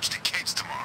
watch the kids tomorrow.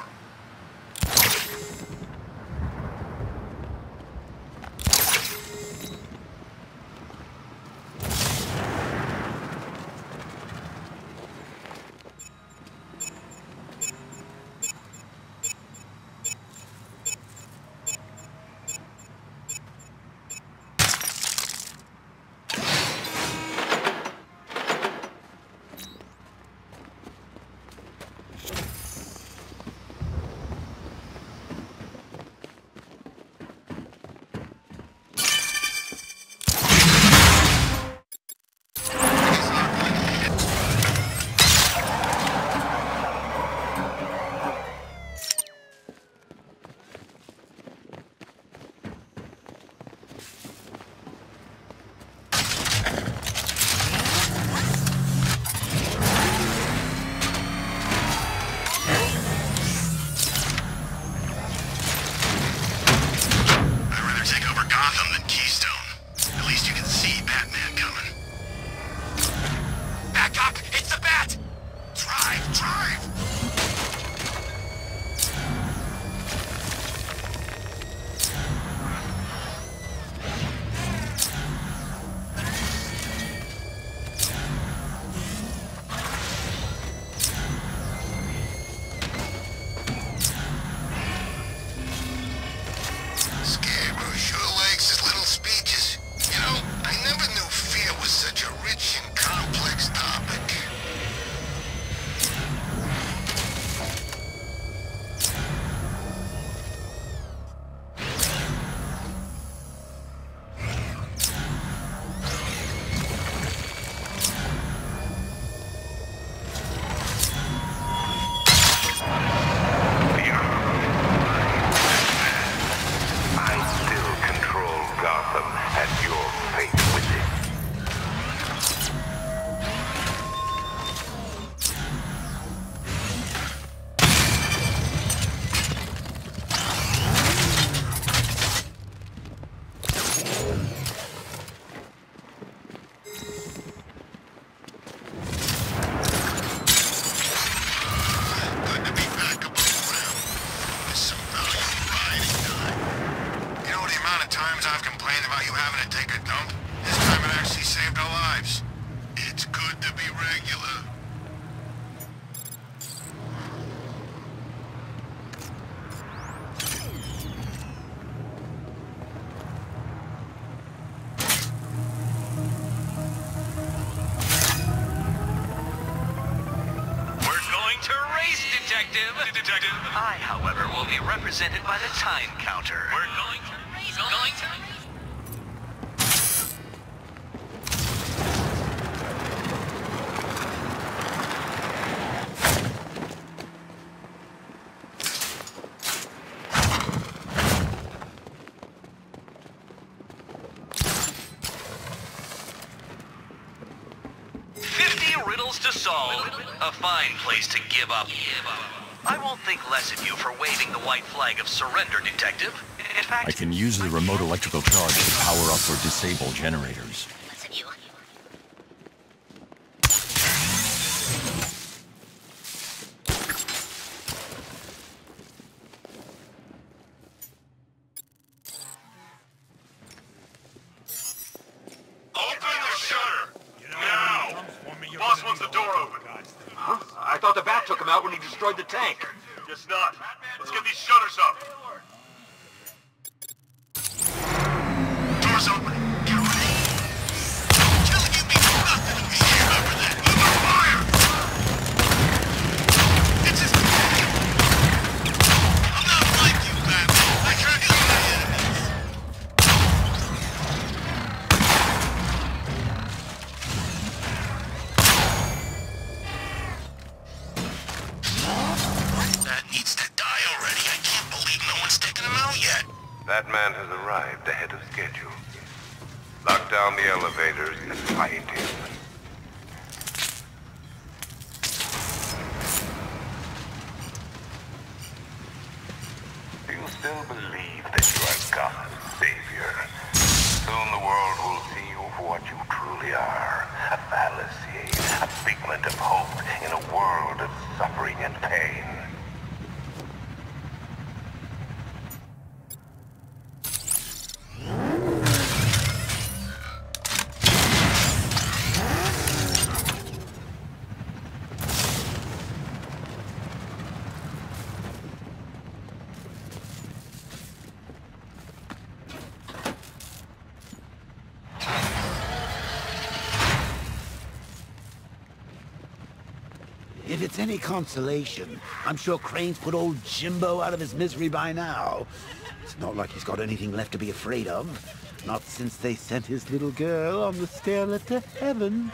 I, however, will be represented by the time counter. We're going to raise going to 50 riddles to solve. A fine place to give up. I won't think less of you for waving the white flag of surrender, Detective. In fact, I can use the remote electrical charge to power up or disable generators. The tank. Just not. Let's get these shutters up. Doors open. Get ready. I'm telling you, people, nothing will be here after that. Move on fire. It's just I'm not like you, Batman. I can't kill my Batman has arrived ahead of schedule. Lock down the elevators and fight him. Do you still believe that you are Gotham's savior? Soon the world will see you for what you truly are. A fallacy, a figment of hope in a world of suffering and pain. If it's any consolation, I'm sure Crane's put old Jimbo out of his misery by now. It's not like he's got anything left to be afraid of. Not since they sent his little girl on the stairlet to heaven.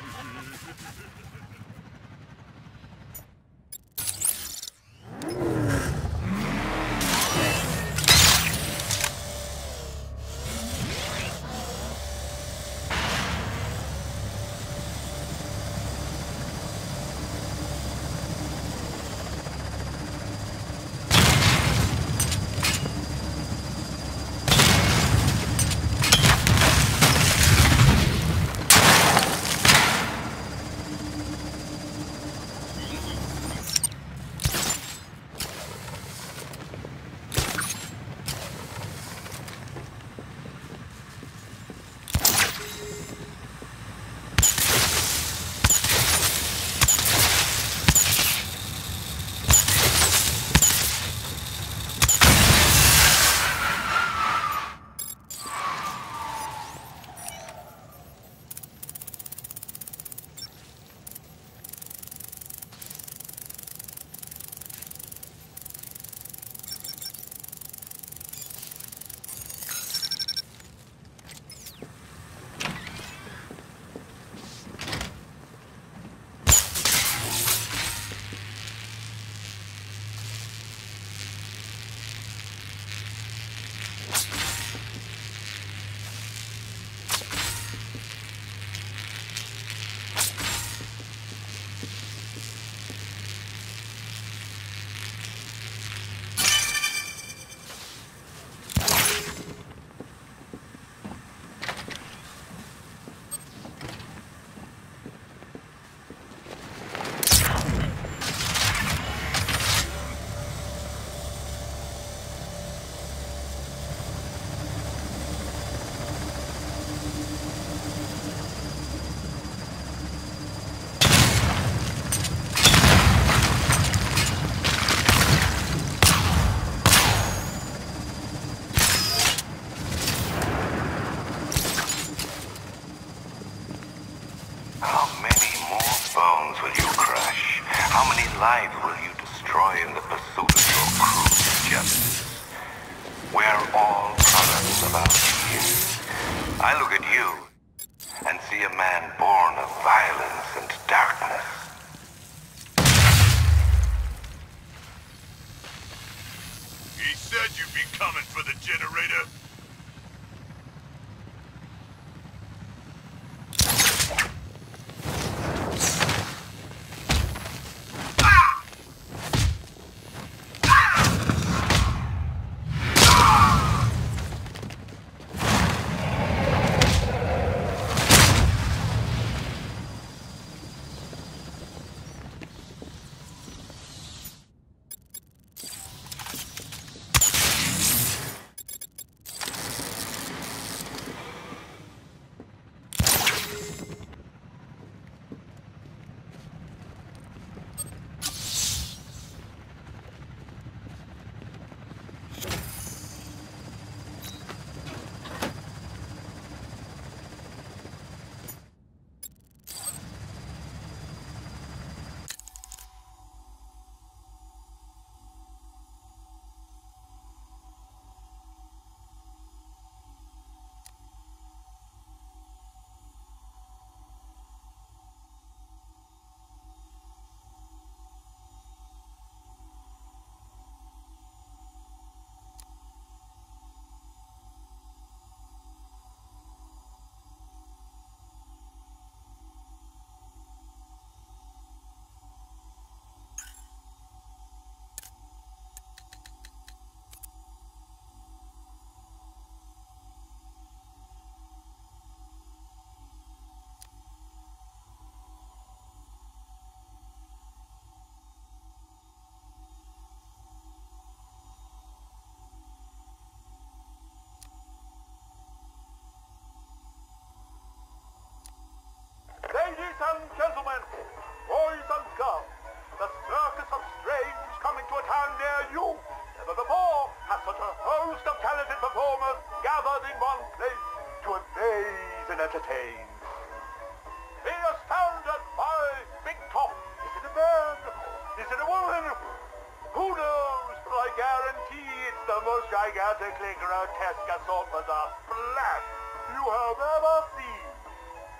gigantically grotesque assortment of splash you have ever seen.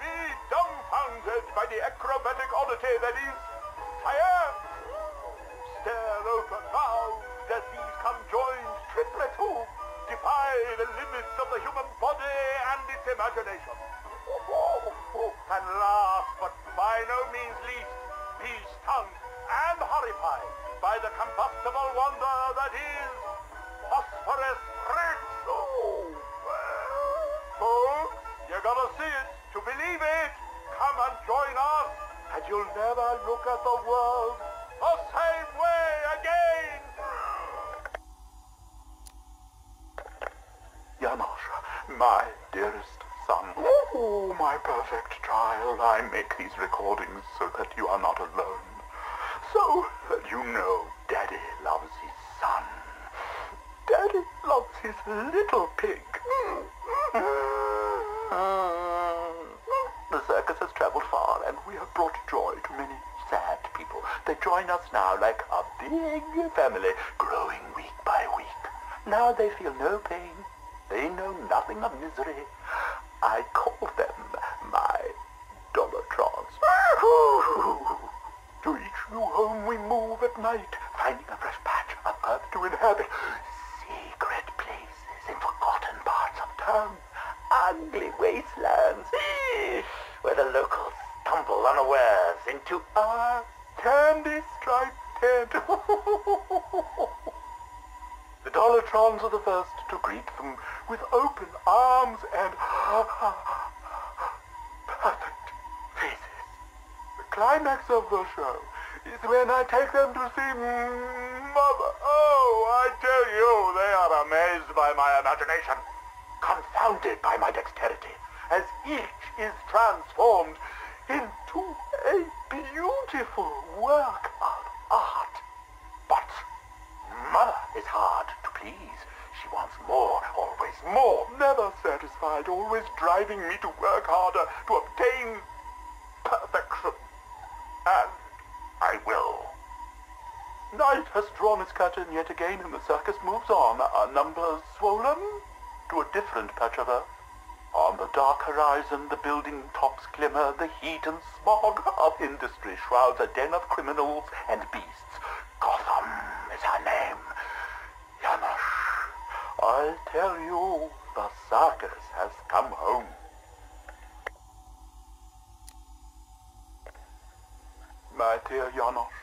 Be dumbfounded by the acrobatic oddity that is science. Stare open mouth as these conjoined triplet hooves defy the limits of the human body and its imagination. And last, but by no means least, be stunned and horrified by the combustible wonder that is Phosphorus Rex. Folks, you gotta see it to believe it. Come and join us, and you'll never look at the world the same way again. Yamash, my dearest son. Oh, my perfect child, I make these recordings so that you are not alone. So that you know Daddy loves his son. Daddy loves his little pig. The circus has traveled far, and we have brought joy to many sad people. They join us now like a big family, growing week by week. Now they feel no pain. They know nothing of misery. I call them my Dolotrons. To each new home we move at night, finding a fresh patch of earth to inhabit, secret places in forgotten parts of town, ugly wastelands, where the locals stumble unawares into our candy-striped tent. The Dolotrons are the first to greet them with open arms and perfect faces. The climax of the show is when I take them to see Mother. Oh, I tell you, they are amazed by my imagination, confounded by my dexterity, as each is transformed into a beautiful work of art. But Mother is hard to please. She wants more, always more, never satisfied, always driving me to work harder to obtain perfection. And I will. Night has drawn its curtain yet again, and the circus moves on, our numbers swollen, to a different patch of earth. On the dark horizon, the building tops glimmer, the heat and smog of industry shrouds a den of criminals and beasts. Gotham is her name. I'll tell you, the circus has come home. My dear Janosch,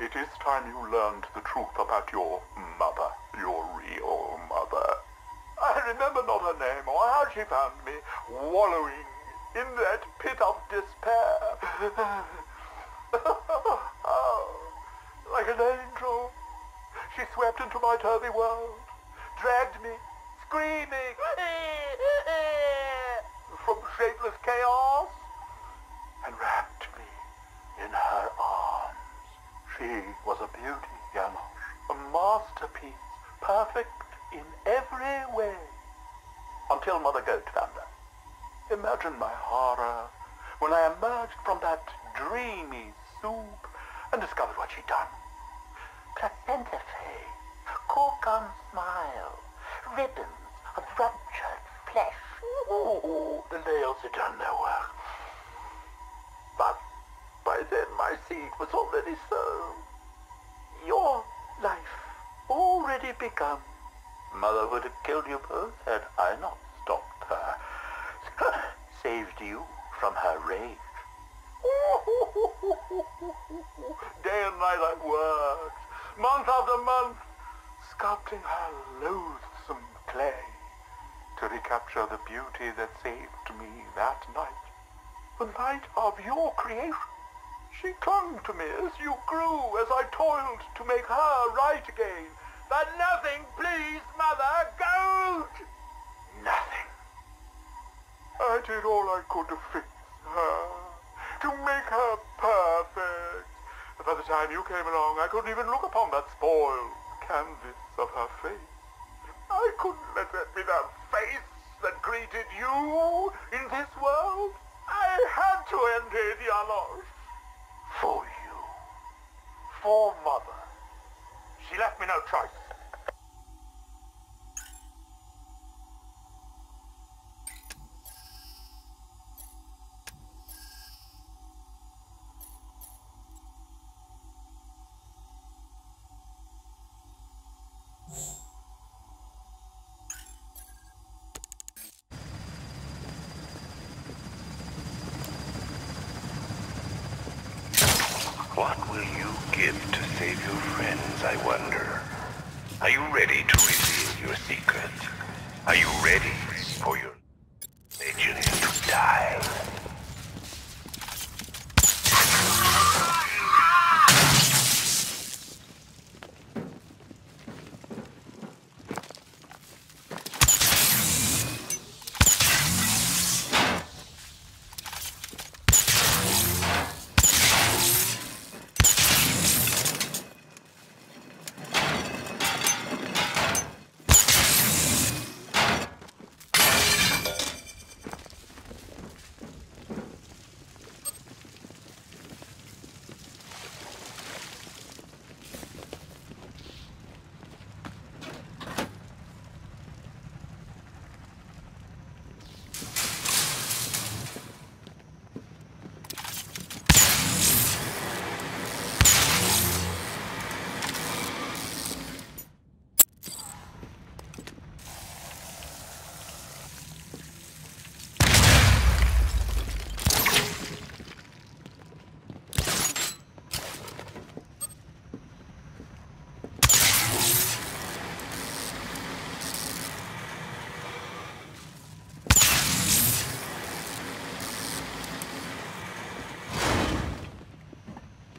it is time you learned the truth about your mother, your real mother. I remember not her name or how she found me, wallowing in that pit of despair. Like an angel, she swept into my turvy world. Dragged me, screaming, from shapeless chaos, and wrapped me in her arms. She was a beauty, Janosch, a masterpiece, perfect in every way, until Mother Goat found her. Imagine my horror when I emerged from that dreamy soup and discovered what she'd done. Placenta phase. Cork-on smile, ribbons of ruptured flesh. Ooh, the nails had done their work. But by then my seed was already sown. Your life already begun. Mother would have killed you both had I not stopped her. Saved you from her rage. Day and night I worked, month after month, sculpting her loathsome clay to recapture the beauty that saved me that night. The night of your creation. She clung to me as you grew, as I toiled to make her right again. But nothing pleased Mother Gold. Nothing. I did all I could to fix her, to make her perfect. By the time you came along, I couldn't even look upon that spoiled canvas of her face. I couldn't let that be the face that greeted you in this world. I had to end it, Janosch. For you. For Mother. She left me no choice. give to save your friends, I wonder? Are you ready to reveal your secret? Are you ready for your legend to die?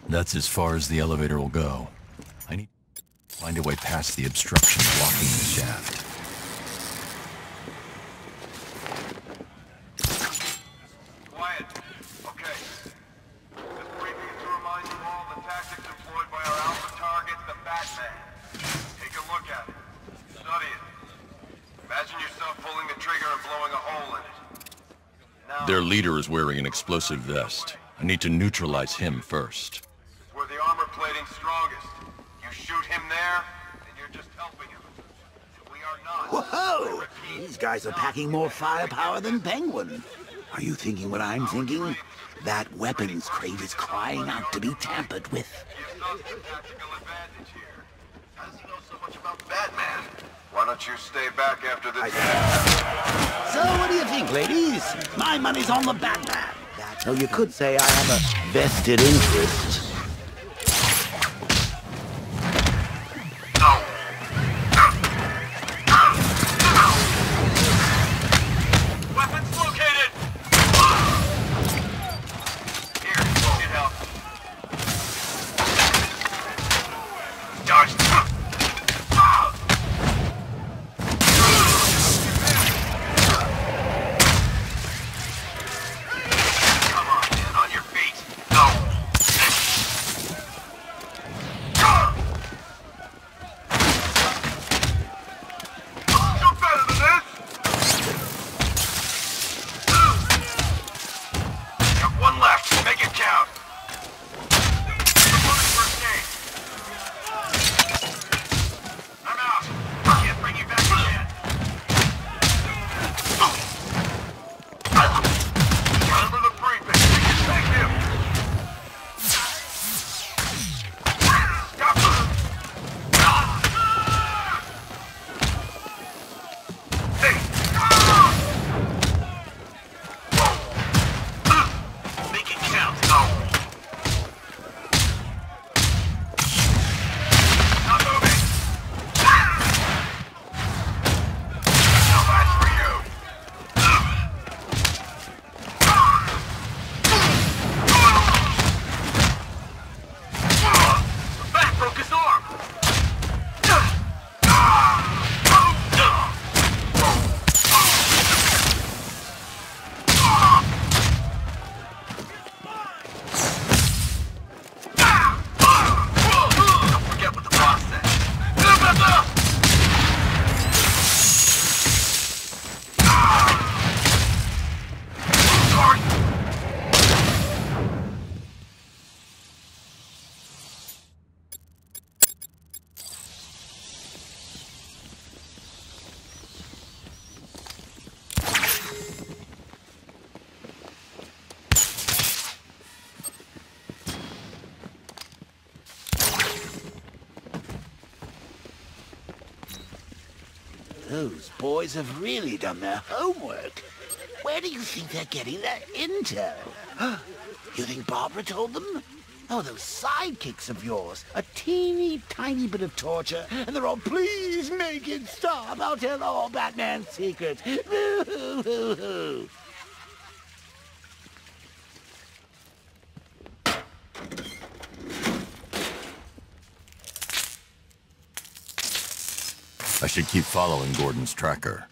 That's as far as the elevator will go. I need to find a way past the obstruction blocking the shaft. Their leader is wearing an explosive vest. I need to neutralize him first. Whoa! These guys are packing more firepower than Penguin. Are you thinking what I'm thinking? That weapons crate is crying out to be tampered with. How does he know so much about Batman? Why don't you stay back after this? So what do you think, ladies? My money's on the Batman. Though you could say I have a vested interest. Those boys have really done their homework. Where do you think they're getting their intel? You think Barbara told them? Oh, those sidekicks of yours. A teeny tiny bit of torture, and they're all, please make it stop. I'll tell all Batman's secrets. Boo-hoo-hoo-hoo. I should keep following Gordon's tracker.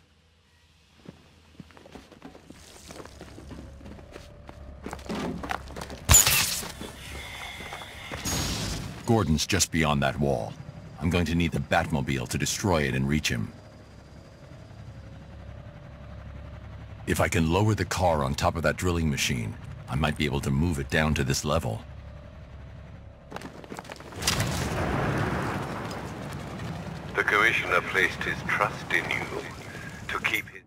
Gordon's just beyond that wall. I'm going to need the Batmobile to destroy it and reach him. If I can lower the car on top of that drilling machine, I might be able to move it down to this level. The Commissioner placed his trust in you to keep his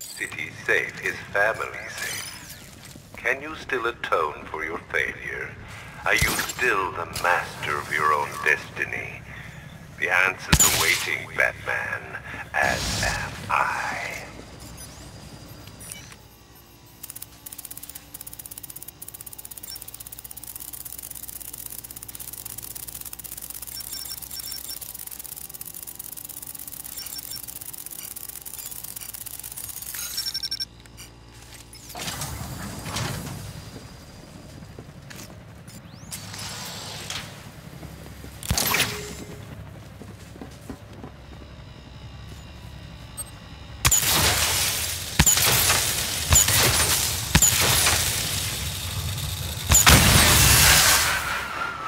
city safe, his family safe. Can you still atone for your failure? Are you still the master of your own destiny? The answers are waiting, Batman, as am I.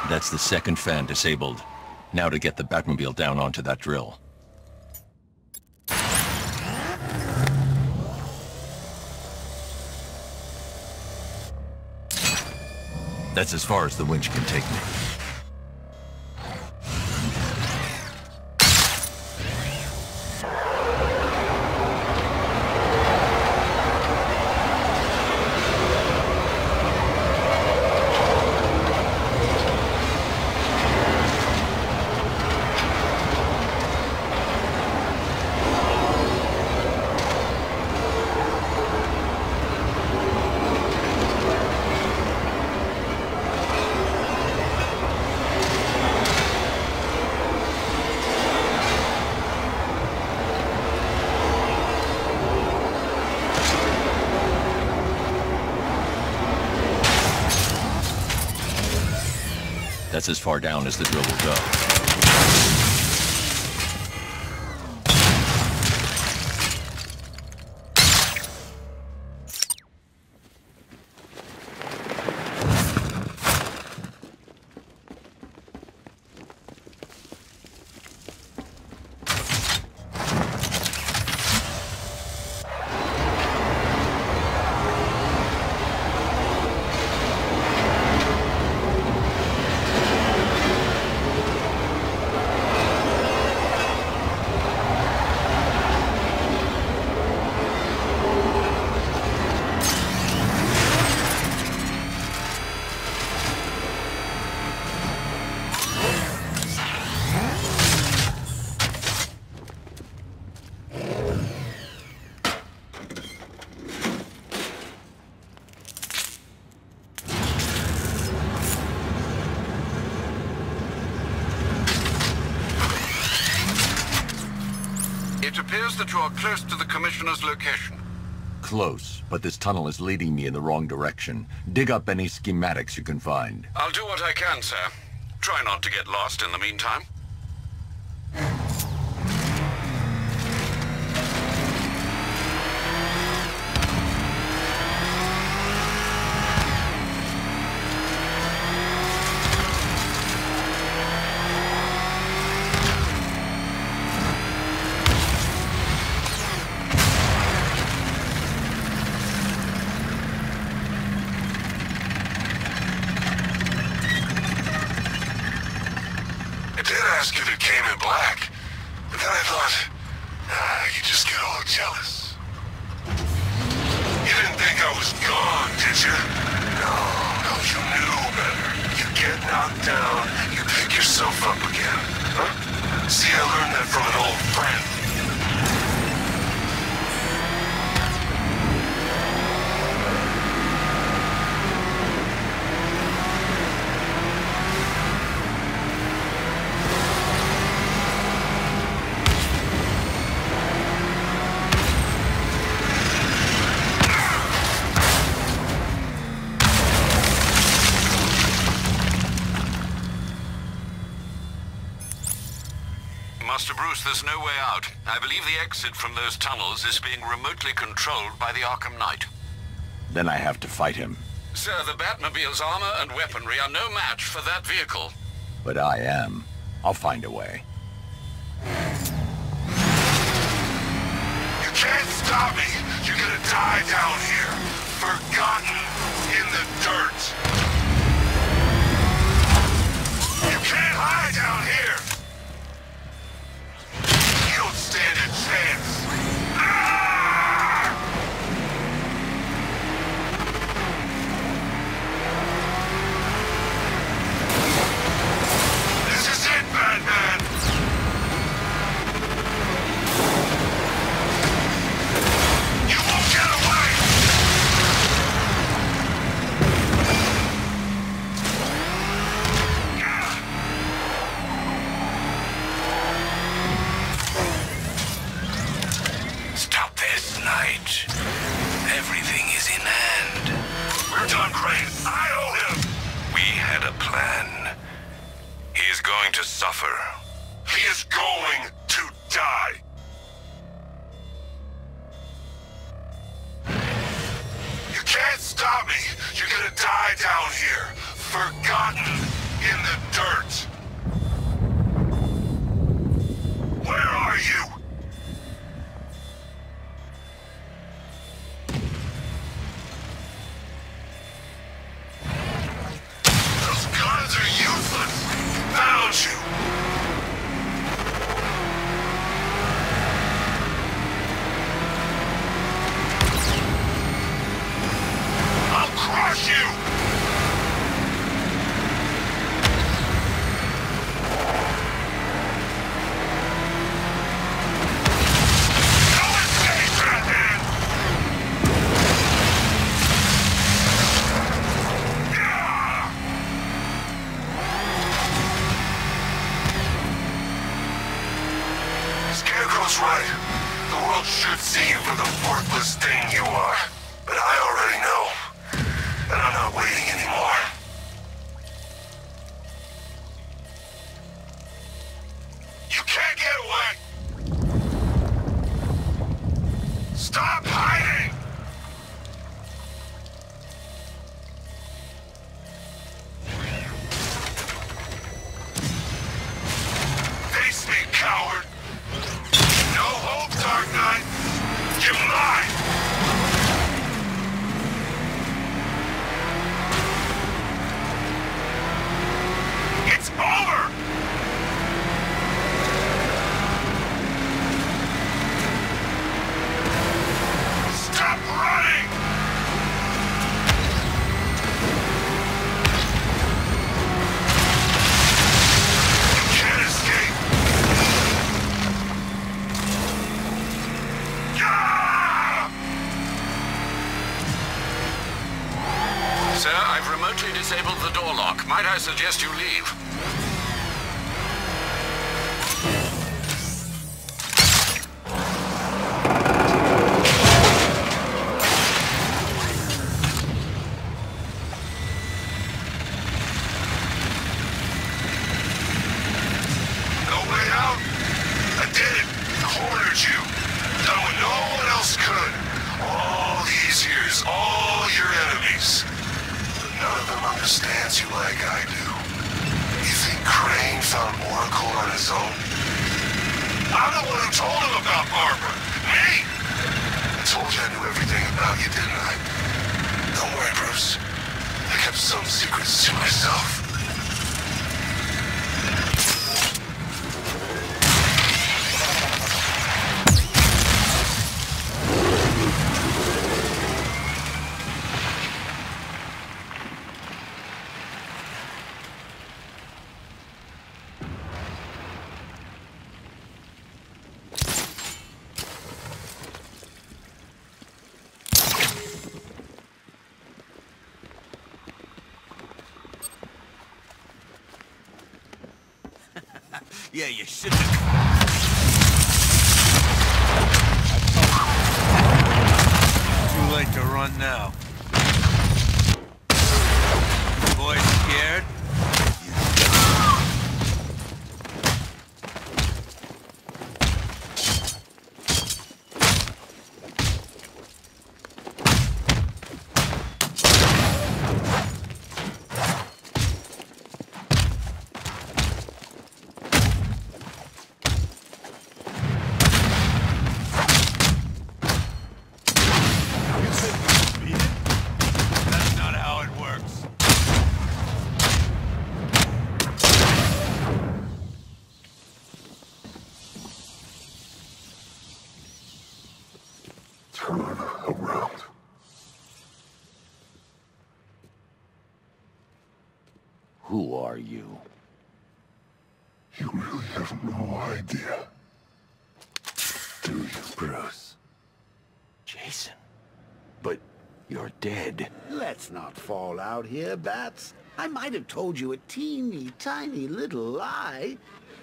That's the second fan disabled. Now to get the Batmobile down onto that drill. That's as far as the winch can take me. That's as far down as the drill will go. It appears that you are close to the Commissioner's location. Close, but this tunnel is leading me in the wrong direction. Dig up any schematics you can find. I'll do what I can, sir. Try not to get lost in the meantime. Master Bruce, there's no way out. I believe the exit from those tunnels is being remotely controlled by the Arkham Knight. Then I have to fight him. Sir, the Batmobile's armor and weaponry are no match for that vehicle. But I am. I'll find a way. You can't stop me! You're gonna die down here! Forgotten in the dirt! You can't hide down here! You don't stand a chance! Disabled the door lock. Might I suggest you leave? Yeah, you should have. Too late to run now. Boy scared? Who are you? You really have no idea. Do you, Bruce? Jason. But you're dead. Let's not fall out here, Bats. I might have told you a teeny tiny little lie.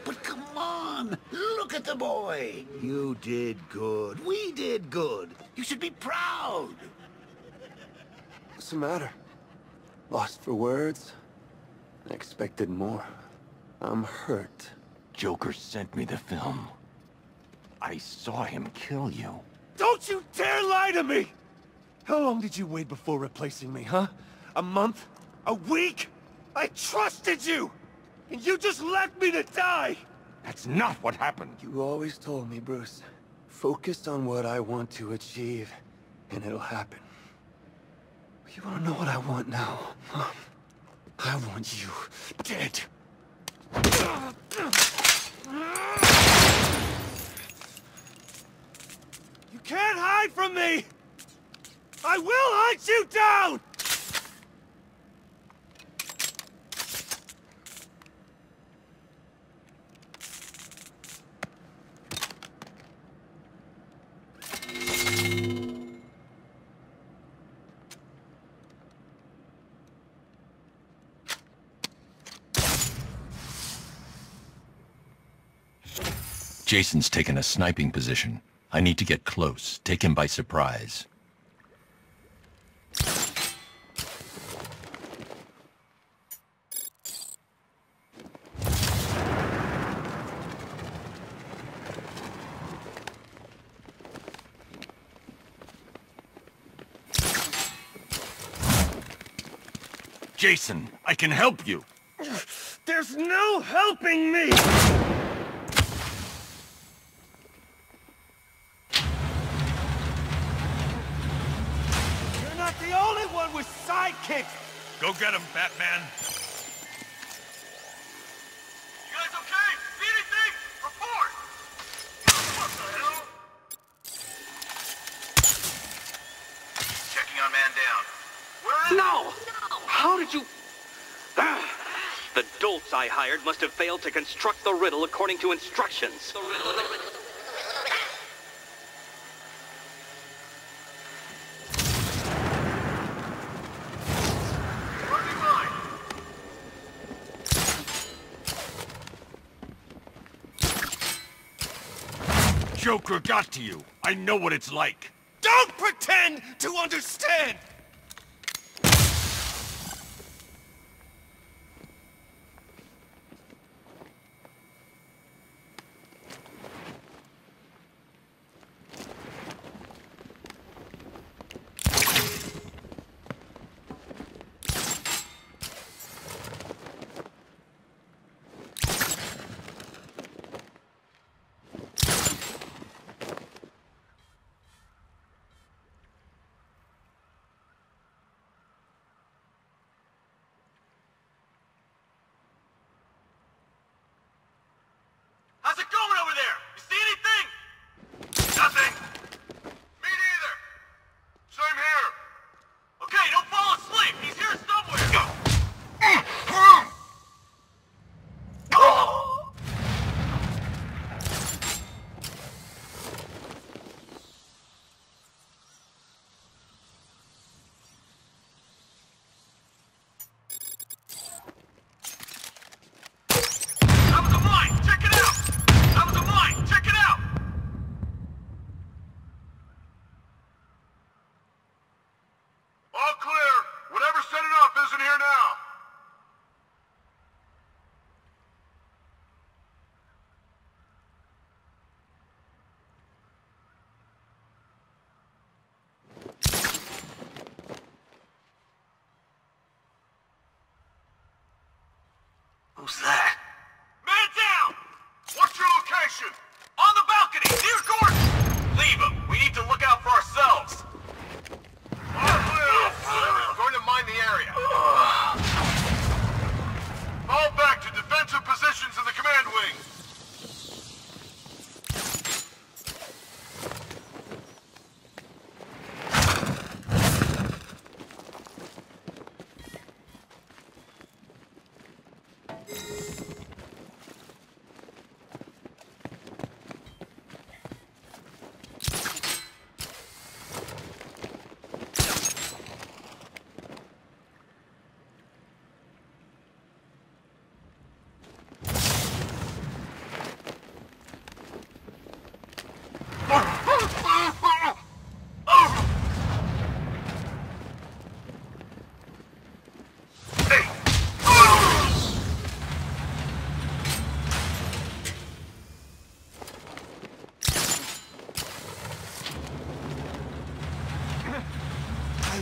But come on, look at the boy. You did good. We did good. You should be proud. What's the matter? Lost for words? I expected more. I'm hurt. Joker sent me the film. I saw him kill you. Don't you dare lie to me! How long did you wait before replacing me, huh? A month? A week? I trusted you! And you just left me to die! That's not what happened! You always told me, Bruce. Focus on what I want to achieve, and it'll happen. You wanna know what I want now, Mom? I want you dead. You can't hide from me! I will hunt you down! Jason's taken a sniping position. I need to get close, take him by surprise. Jason, I can help you. There's no helping me! Go get him, Batman! You guys okay? See anything? Report! What the hell? Checking on man down. Where is he? No! How did you... The dolts I hired must have failed to construct the riddle according to instructions. The riddle, the riddle. Joker got to you. I know what it's like. Don't pretend to understand!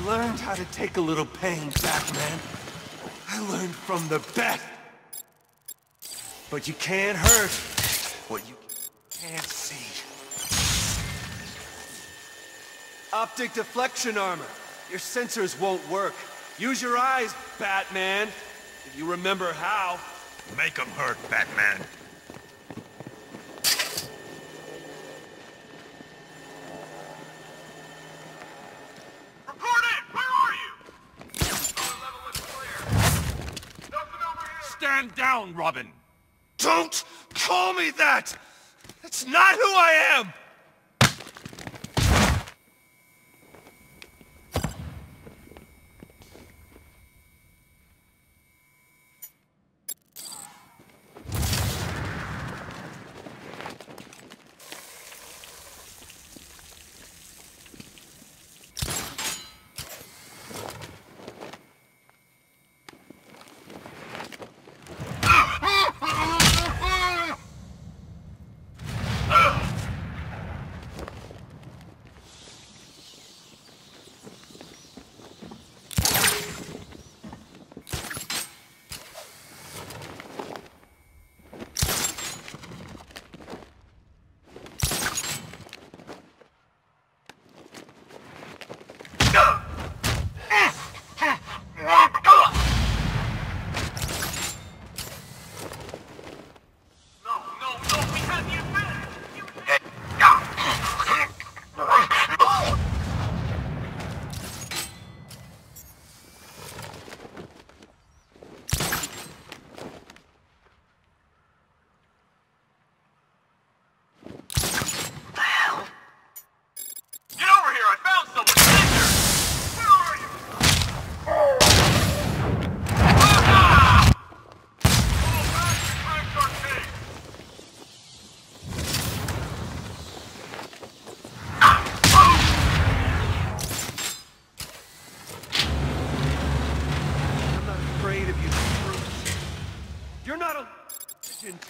learned how to take a little pain, Batman. I learned from the best. But you can't hurt what you can't see. Optic deflection armor. Your sensors won't work. Use your eyes, Batman. If you remember how. Make them hurt, Batman. Report in! Where are you? Our level is clear. Nothing over here! Stand down, Robin! Don't call me that! That's not who I am!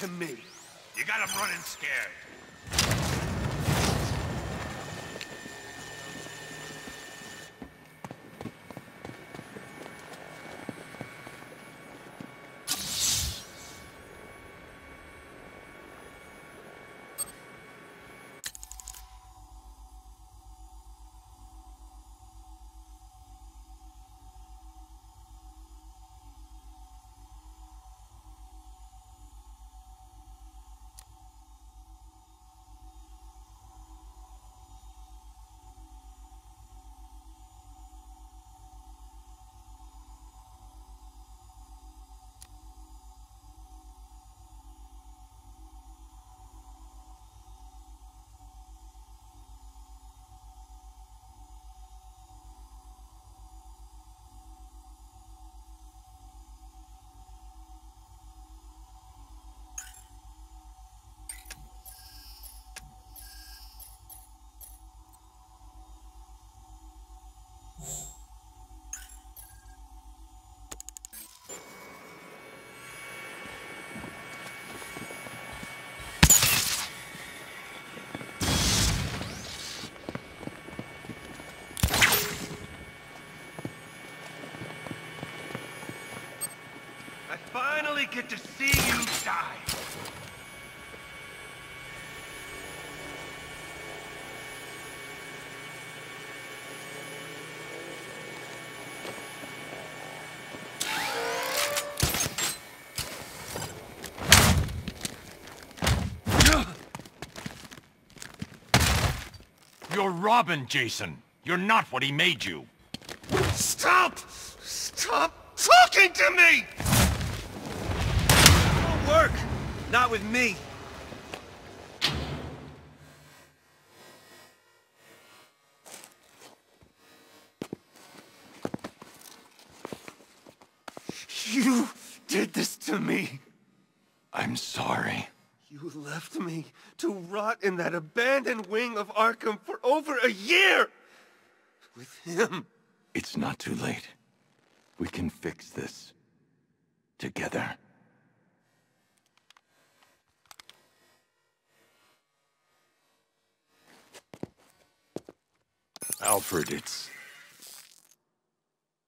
To me. You got him running scared. I get to see you die. You're Robin, Jason. You're not what he made you. Stop! Stop talking to me! Work! Not with me! You did this to me! I'm sorry. You left me to rot in that abandoned wing of Arkham for over a year! With him! It's not too late. We can fix this. Together. Alfred, it's...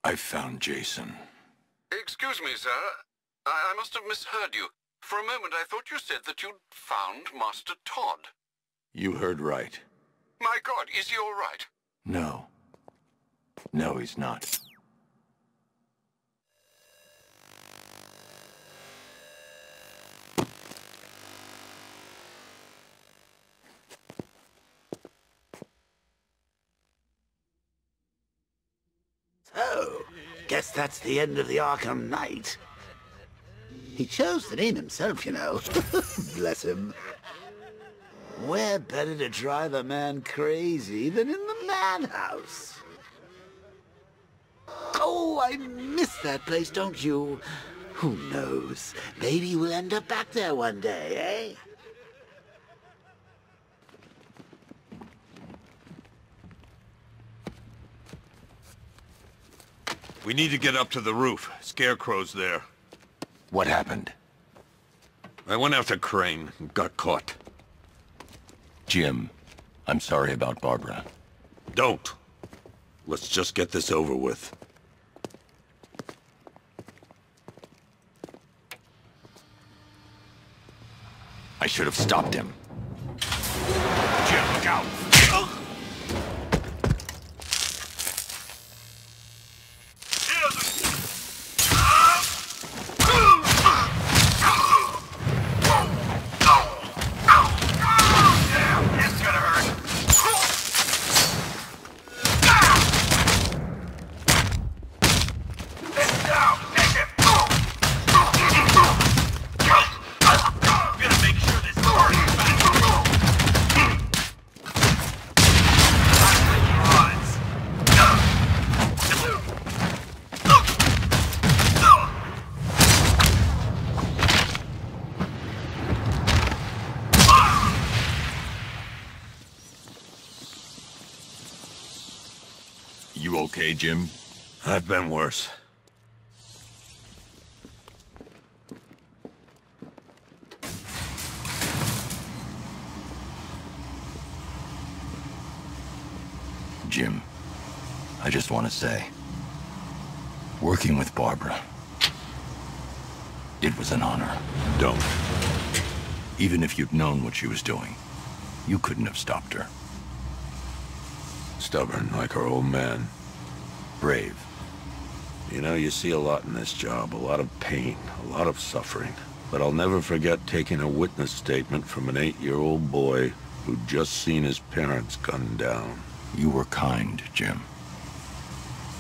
I found Jason. Excuse me, sir. I must have misheard you. For a moment I thought you said that you'd found Master Todd. You heard right. My God, is he all right? No. No, he's not. So, guess that's the end of the Arkham Knight. He chose the name himself, you know. Bless him. Where better to drive a man crazy than in the madhouse? Oh, I miss that place, don't you? Who knows? Maybe we'll end up back there one day, eh? We need to get up to the roof. Scarecrow's there. What happened? I went after Crane and got caught. Jim, I'm sorry about Barbara. Don't. Let's just get this over with. I should have stopped him. Jim, look out! You okay, Jim? I've been worse. Jim, I just want to say, working with Barbara, it was an honor. Don't. Even if you'd known what she was doing, you couldn't have stopped her. Stubborn like her old man. Brave. You know, you see a lot in this job. A lot of pain, a lot of suffering. But I'll never forget taking a witness statement from an 8-year-old boy who'd just seen his parents gunned down. You were kind, Jim.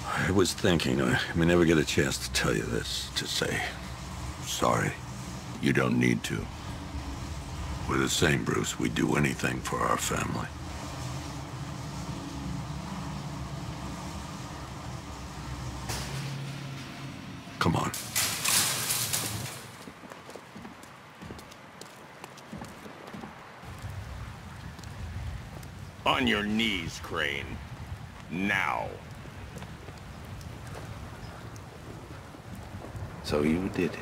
I was thinking, I may never get a chance to tell you this, to say sorry. You don't need to. We're the same, Bruce. We'd do anything for our family. Come on. On your knees, Crane. Now. So you did it.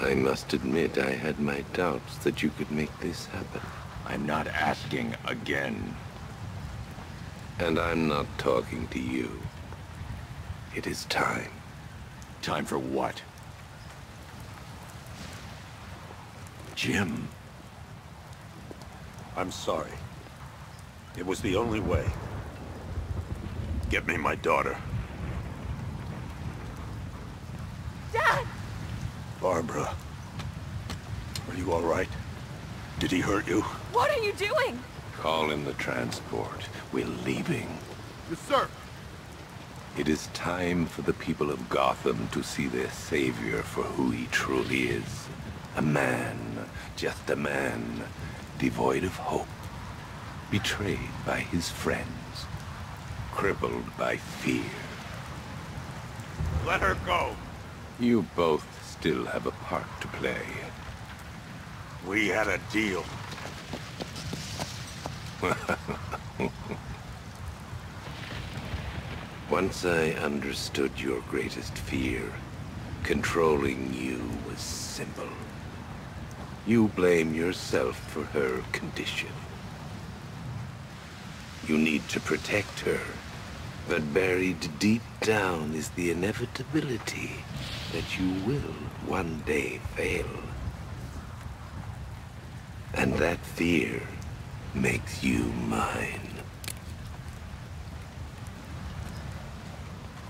I must admit, I had my doubts that you could make this happen. I'm not asking again. And I'm not talking to you. It is time. Time for what? Jim. I'm sorry. It was the only way. Get me my daughter. Dad! Barbara. Are you all right? Did he hurt you? What are you doing? Call in the transport. We're leaving. Yes, sir. It is time for the people of Gotham to see their savior for who he truly is. A man, just a man, devoid of hope, betrayed by his friends, crippled by fear. Let her go! You both still have a part to play. We had a deal. Once I understood your greatest fear, controlling you was simple. You blame yourself for her condition. You need to protect her, But buried deep down is the inevitability that you will one day fail. And that fear makes you mine.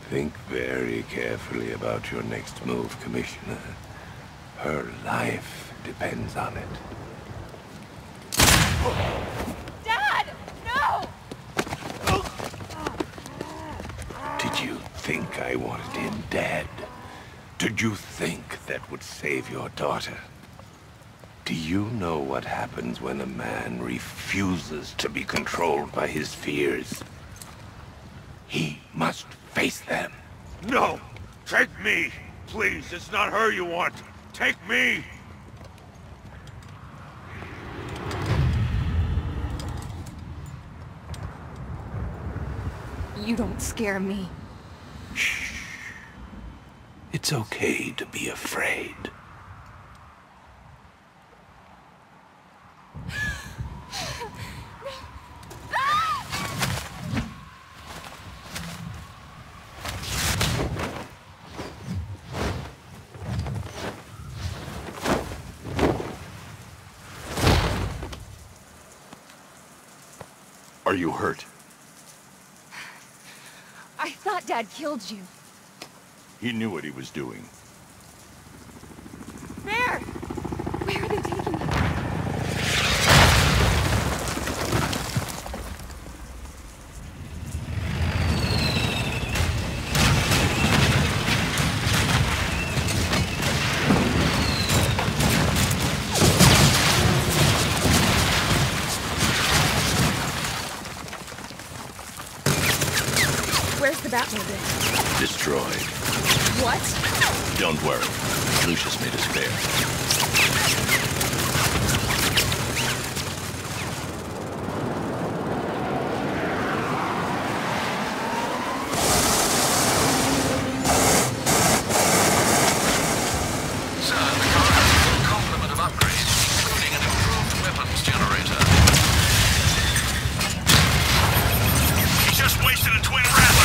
Think very carefully about your next move, Commissioner. Her life depends on it. Dad! No! Did you think I wanted him dead? Did you think that would save your daughter? Do you know what happens when a man refuses to be controlled by his fears? He must face them. No! Take me! Please, it's not her you want. Take me! You don't scare me. Shh. It's okay to be afraid. Are you hurt? I thought Dad killed you. He knew what he was doing. There! Where are they taking him? Batmobile. Destroyed. What? Don't worry. Lucius made us fair. Sir, the car has a full complement of upgrades, including an improved weapons generator. He just wasted a twin rattler!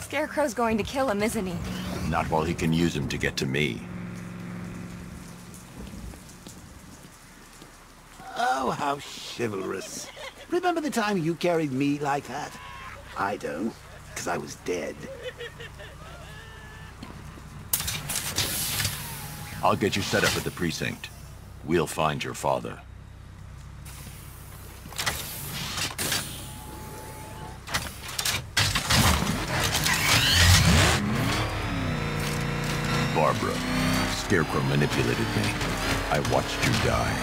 Scarecrow's going to kill him, isn't he? Not while he can use him to get to me. Oh, how chivalrous. Remember the time you carried me like that? I don't, because I was dead. I'll get you set up at the precinct. We'll find your father. Barbara, Scarecrow manipulated me. I watched you die.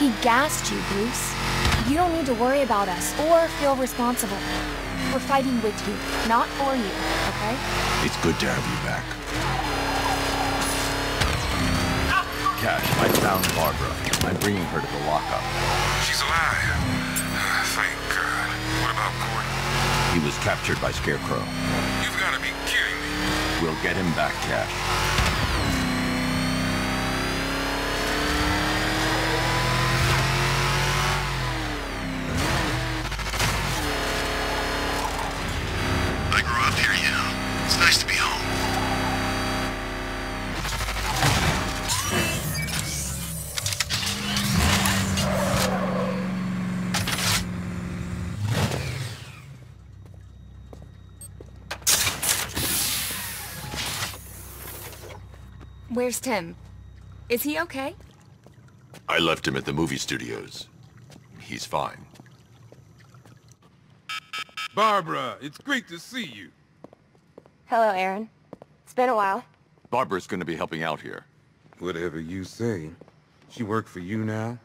He gassed you, Bruce. You don't need to worry about us or feel responsible. We're fighting with you, not for you, okay? It's good to have you back. Cash, I found Barbara. I'm bringing her to the lockup. She's alive. Thank God. What about Gordon? He was captured by Scarecrow. You've got to be kidding me. We'll get him back, Cash. Where's Tim? Is he okay? I left him at the movie studios. He's fine. Barbara, it's great to see you. Hello, Aaron. It's been a while. Barbara's gonna be helping out here. Whatever you say. She work for you now?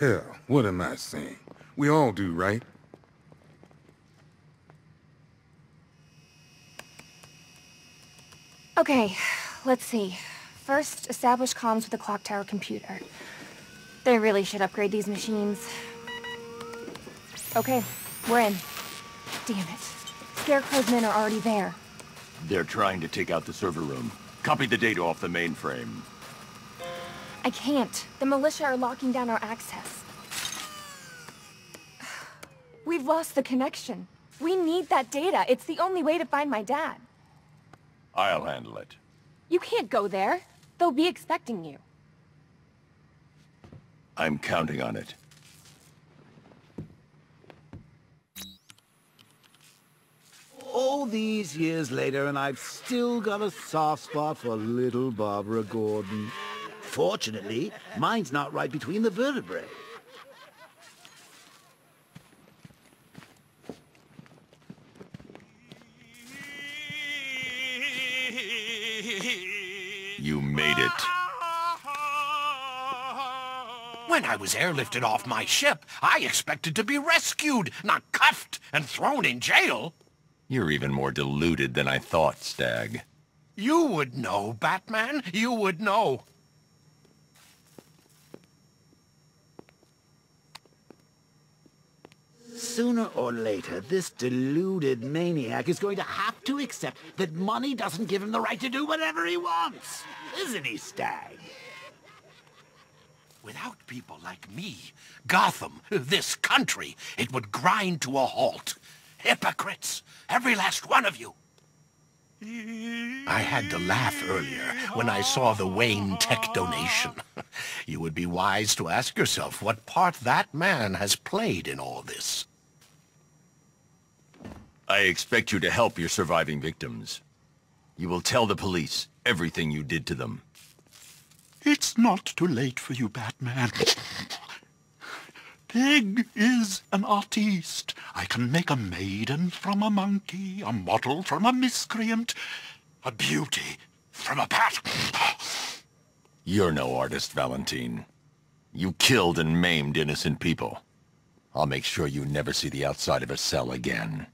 Hell, what am I saying? We all do, right? Okay, let's see. First, establish comms with the clock tower computer. They really should upgrade these machines. Okay, we're in. Damn it. Scarecrow's men are already there. They're trying to take out the server room. Copy the data off the mainframe. I can't. The militia are locking down our access. We've lost the connection. We need that data. It's the only way to find my dad. I'll handle it. You can't go there. They'll be expecting you. I'm counting on it. All these years later, and I've still got a soft spot for little Barbara Gordon. Fortunately, mine's not right between the vertebrae. You made it. When I was airlifted off my ship, I expected to be rescued, not cuffed and thrown in jail. You're even more deluded than I thought, Stag. You would know, Batman. You would know. Sooner or later, this deluded maniac is going to have to accept that money doesn't give him the right to do whatever he wants. Isn't he, Stag? Without people like me, Gotham, this country, it would grind to a halt. Hypocrites, every last one of you. I had to laugh earlier when I saw the Wayne Tech donation. You would be wise to ask yourself what part that man has played in all this. I expect you to help your surviving victims. You will tell the police everything you did to them. It's not too late for you, Batman. Pig is an artiste. I can make a maiden from a monkey, a model from a miscreant, a beauty from a bat. You're no artist, Valentine. You killed and maimed innocent people. I'll make sure you never see the outside of a cell again.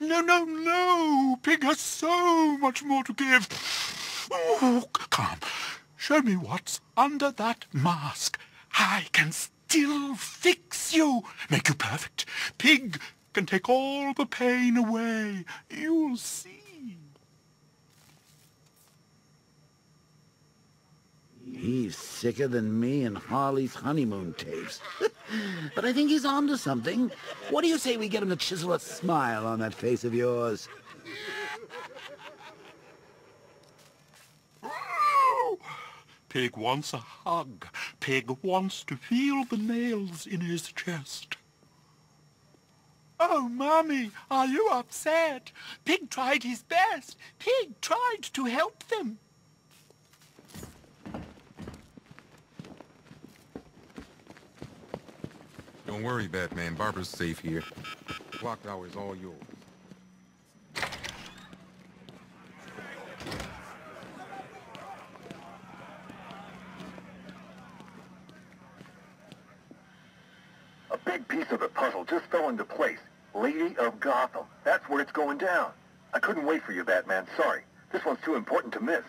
No, no, no! Pig has so much more to give. Oh, come. Show me what's under that mask. I can still fix you, make you perfect. Pig can take all the pain away. You'll see. He's sicker than me and Harley's honeymoon tapes. But I think he's onto something. What do you say we get him to chisel a smile on that face of yours? Pig wants a hug. Pig wants to feel the nails in his chest. Oh, Mommy, are you upset? Pig tried his best. Pig tried to help them. Don't worry, Batman. Barbara's safe here. The clock tower is all yours. Piece of the puzzle just fell into place. Lady of Gotham. That's where it's going down. I couldn't wait for you, Batman. Sorry. This one's too important to miss.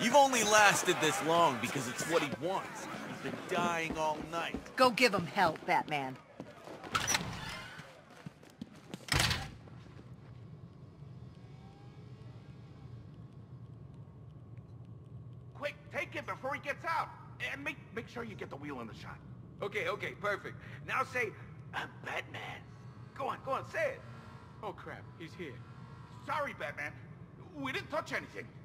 You've only lasted this long because it's what he wants. He's been dying all night. Go give him hell, Batman. Before he gets out, and make sure you get the wheel in the shot. Okay, okay, perfect. Now say, I'm Batman. Go on, go on, say it. Oh crap, he's here. Sorry, Batman. We didn't touch anything.